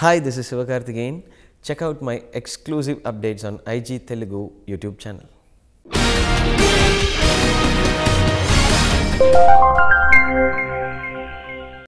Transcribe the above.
Hi, this is Sivakarthikeyan. Check out my exclusive updates on IG Telugu YouTube channel.